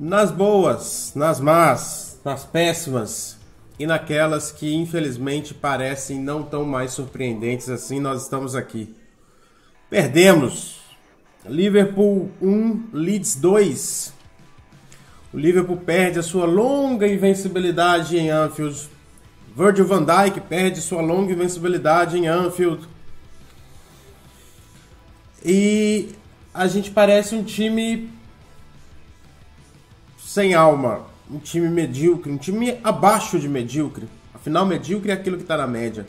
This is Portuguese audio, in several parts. Nas boas, nas más, nas péssimas e naquelas que infelizmente parecem não tão mais surpreendentes assim, nós estamos aqui. Perdemos. Liverpool 1, Leeds 2. O Liverpool perde a sua longa invencibilidade em Anfield. Virgil van Dijk perde sua longa invencibilidade em Anfield. E a gente parece um time sem alma, um time medíocre, um time abaixo de medíocre. Afinal, medíocre é aquilo que está na média.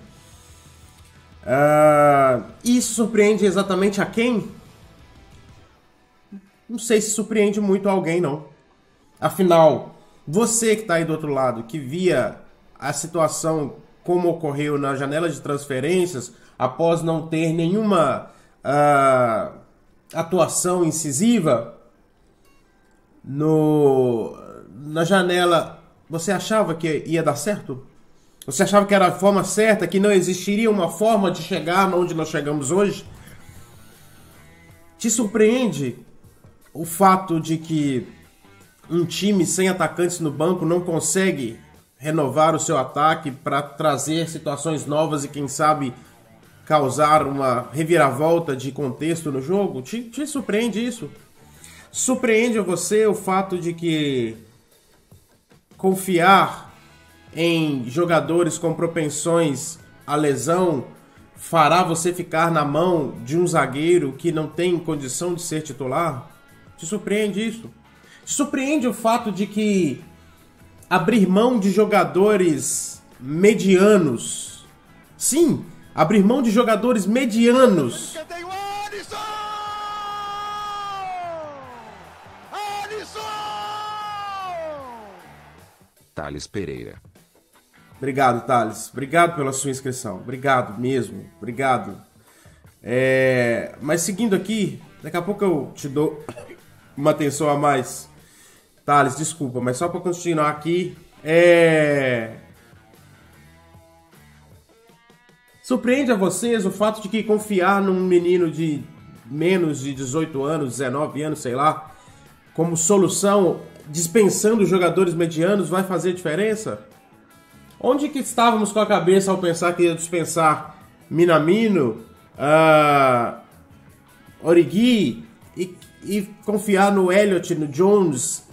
Isso surpreende exatamente a quem? Não sei se surpreende muito alguém, não. Afinal, você que está aí do outro lado, que via a situação como ocorreu na janela de transferências, após não ter nenhuma atuação incisiva, na janela, você achava que ia dar certo? Você achava que era a forma certa, que não existiria uma forma de chegar onde nós chegamos hoje? Te surpreende o fato de que um time sem atacantes no banco não consegue renovar o seu ataque para trazer situações novas e, quem sabe, causar uma reviravolta de contexto no jogo? Te surpreende isso? Surpreende a você o fato de que confiar em jogadores com propensões à lesão fará você ficar na mão de um zagueiro que não tem condição de ser titular? Te surpreende isso? Te surpreende o fato de que abrir mão de jogadores medianos, sim, abrir mão de jogadores medianos, Tales Pereira. Obrigado, Tales. Obrigado pela sua inscrição. Obrigado mesmo. Obrigado. Mas seguindo aqui, daqui a pouco eu te dou uma atenção a mais. Tales, desculpa, mas só para continuar aqui. Surpreende a vocês o fato de que confiar num menino de menos de 18 anos, 19 anos, sei lá, como solução, dispensando jogadores medianos, vai fazer diferença? Onde que estávamos com a cabeça ao pensar que ia dispensar Minamino, Origi e confiar no Elliot, no Jones,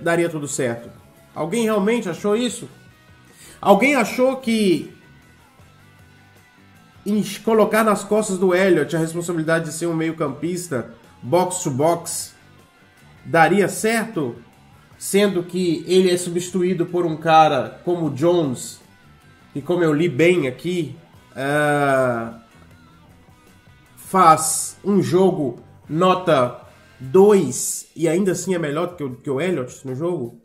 daria tudo certo? Alguém realmente achou isso? Alguém achou que em colocar nas costas do Elliot a responsabilidade de ser um meio-campista, box-to-box, daria certo? Sendo que ele é substituído por um cara como o Jones, e como eu li bem aqui, faz um jogo nota 2 e ainda assim é melhor que o Elliot no jogo?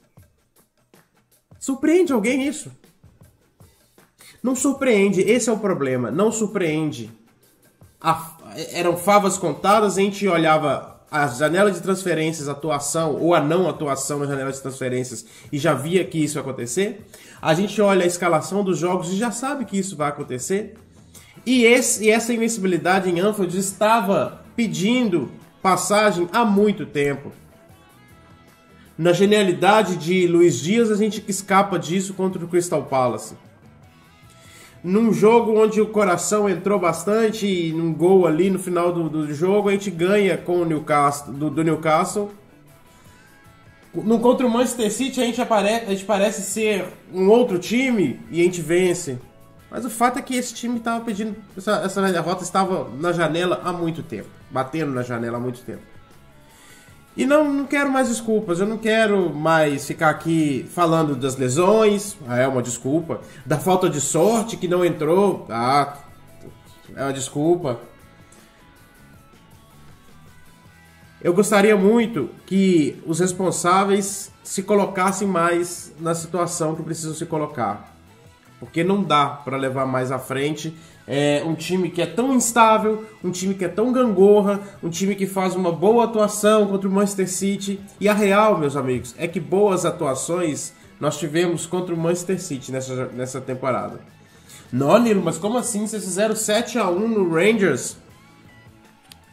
Surpreende alguém isso? Não surpreende, esse é o problema, não surpreende. Eram favas contadas, a gente olhava a janela de transferências, atuação ou a não atuação na janela de transferências e já via que isso ia acontecer. A gente olha a escalação dos jogos e já sabe que isso vai acontecer. E essa invencibilidade em Anfield estava pedindo passagem há muito tempo. Na genialidade de Luiz Dias, a gente escapa disso contra o Crystal Palace. Num jogo onde o coração entrou bastante e num gol ali no final do jogo, a gente ganha com o Newcastle, do Newcastle. No contra o Manchester City, a gente parece ser um outro time e a gente vence. Mas o fato é que esse time estava pedindo... Essa derrota estava na janela há muito tempo. Batendo na janela há muito tempo. E não quero mais desculpas, eu não quero mais ficar aqui falando das lesões, é uma desculpa, da falta de sorte que não entrou, é uma desculpa. Eu gostaria muito que os responsáveis se colocassem mais na situação que precisam se colocar, porque não dá para levar mais à frente. É um time que é tão instável, um time que é tão gangorra, um time que faz uma boa atuação contra o Manchester City. E a real, meus amigos, é que boas atuações nós tivemos contra o Manchester City nessa temporada. Não, Nilo, mas como assim? Vocês fizeram 7 a 1 no Rangers?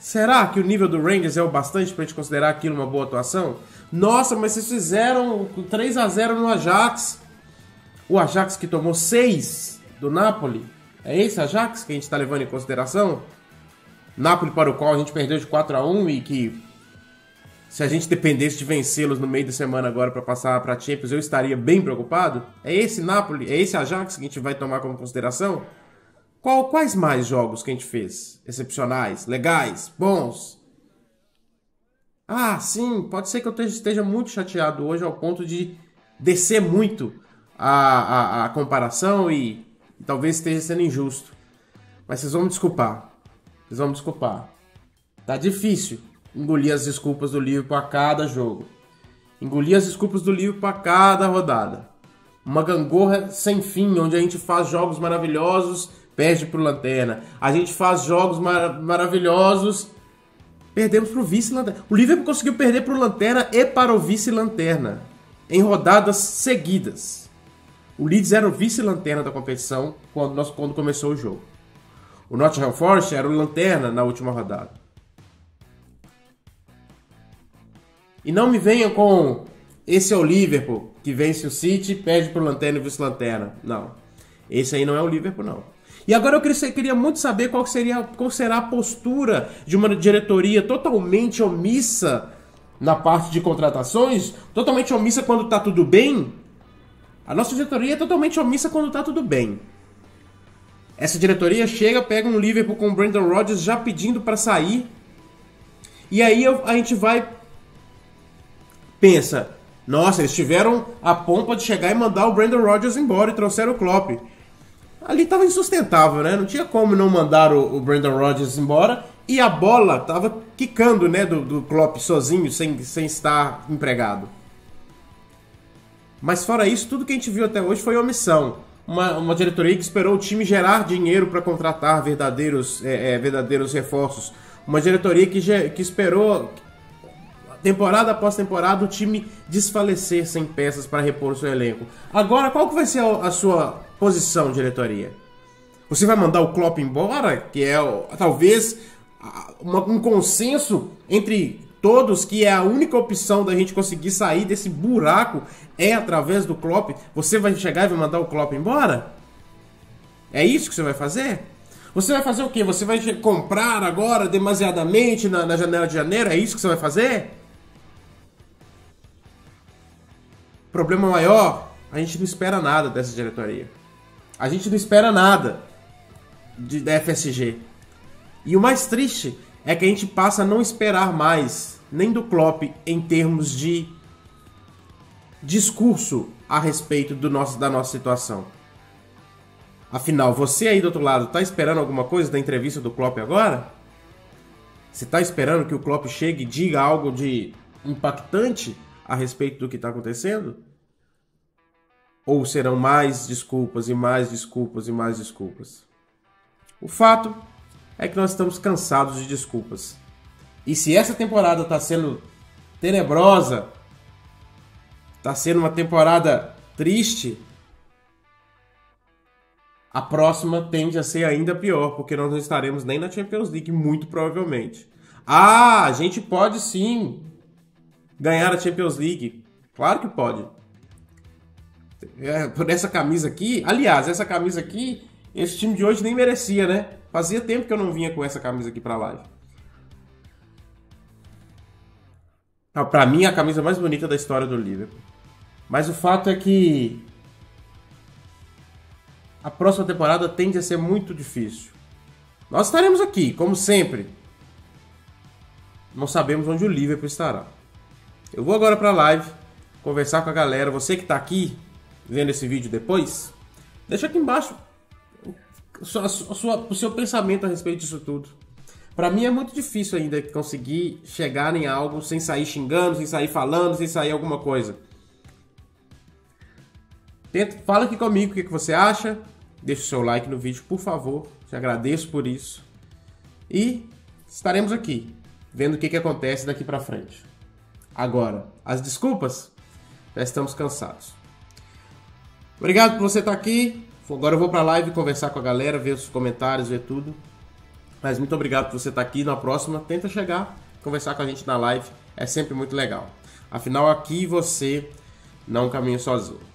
Será que o nível do Rangers é o bastante para a gente considerar aquilo uma boa atuação? Nossa, mas vocês fizeram 3 a 0 no Ajax. O Ajax que tomou 6 do Napoli. É esse Ajax que a gente está levando em consideração? Napoli para o qual a gente perdeu de 4 a 1 e que, se a gente dependesse de vencê-los no meio da semana agora para passar para a Champions, eu estaria bem preocupado. É esse Napoli, é esse Ajax que a gente vai tomar como consideração? Quais mais jogos que a gente fez? Excepcionais, legais, bons? Ah, sim, pode ser que eu esteja muito chateado hoje ao ponto de descer muito a comparação e talvez esteja sendo injusto. Mas vocês vão me desculpar. Vocês vão me desculpar. Tá difícil engolir as desculpas do Liverpool a cada jogo. Engolir as desculpas do Liverpool a cada rodada. Uma gangorra sem fim, onde a gente faz jogos maravilhosos, perde pro lanterna. A gente faz jogos maravilhosos, perdemos pro vice-lanterna. O Liverpool conseguiu perder pro lanterna e para o vice-lanterna em rodadas seguidas. O Leeds era o vice-lanterna da competição quando começou o jogo. O Nottingham Forest era o lanterna na última rodada. E não me venham com esse é o Liverpool que vence o City, perde pro lanterna e vice-lanterna. Não. Esse aí não é o Liverpool, não. E agora eu queria muito saber qual será a postura de uma diretoria totalmente omissa na parte de contratações, totalmente omissa quando tá tudo bem. A nossa diretoria é totalmente omissa quando tá tudo bem. Essa diretoria chega, pega um Liverpool com o Brendan Rodgers já pedindo para sair. E aí a gente vai... pensa, nossa, eles tiveram a pompa de chegar e mandar o Brendan Rodgers embora e trouxeram o Klopp. Ali estava insustentável, né? Não tinha como não mandar o Brendan Rodgers embora. E a bola estava quicando, né? Do Klopp sozinho, sem estar empregado. Mas fora isso, tudo que a gente viu até hoje foi omissão. Uma diretoria que esperou o time gerar dinheiro para contratar verdadeiros reforços. Uma diretoria que esperou, temporada após temporada, o time desfalecer sem peças para repor o seu elenco. Agora, qual que vai ser a sua posição, diretoria? Você vai mandar o Klopp embora, que é talvez um consenso entre todos que é a única opção da gente conseguir sair desse buraco é através do Klopp? Você vai chegar e vai mandar o Klopp embora? É isso que você vai fazer? Você vai fazer o quê? Você vai comprar agora demasiadamente na janela de janeiro? É isso que você vai fazer? Problema maior: a gente não espera nada dessa diretoria. A gente não espera nada da FSG. E o mais triste é que a gente passa a não esperar mais nem do Klopp em termos de discurso a respeito da nossa situação. Afinal, você aí do outro lado tá esperando alguma coisa da entrevista do Klopp agora? Você tá esperando que o Klopp chegue e diga algo de impactante a respeito do que tá acontecendo? Ou serão mais desculpas e mais desculpas e mais desculpas? O fato é que nós estamos cansados de desculpas. E se essa temporada está sendo tenebrosa, está sendo uma temporada triste, a próxima tende a ser ainda pior, porque nós não estaremos nem na Champions League, muito provavelmente. Ah, a gente pode sim ganhar a Champions League. Claro que pode. Por essa camisa aqui, aliás, essa camisa aqui, esse time de hoje nem merecia, né? Fazia tempo que eu não vinha com essa camisa aqui pra live. Não, pra mim é a camisa mais bonita da história do Liverpool. Mas o fato é que a próxima temporada tende a ser muito difícil. Nós estaremos aqui, como sempre. Não sabemos onde o Liverpool estará. Eu vou agora pra live conversar com a galera. Você que tá aqui vendo esse vídeo depois, deixa aqui embaixo o seu pensamento a respeito disso tudo. Pra mim é muito difícil ainda conseguir chegar em algo sem sair xingando, sem sair falando, sem sair alguma coisa. Fala aqui comigo o que você acha. Deixa o seu like no vídeo, por favor. Te agradeço por isso. E estaremos aqui, vendo o que acontece daqui pra frente. Agora, as desculpas, já estamos cansados. Obrigado por você estar aqui. Agora eu vou pra live conversar com a galera, ver os comentários, ver tudo. Mas muito obrigado por você estar aqui. Na próxima, tenta chegar, conversar com a gente na live. É sempre muito legal. Afinal, aqui você não caminha sozinho.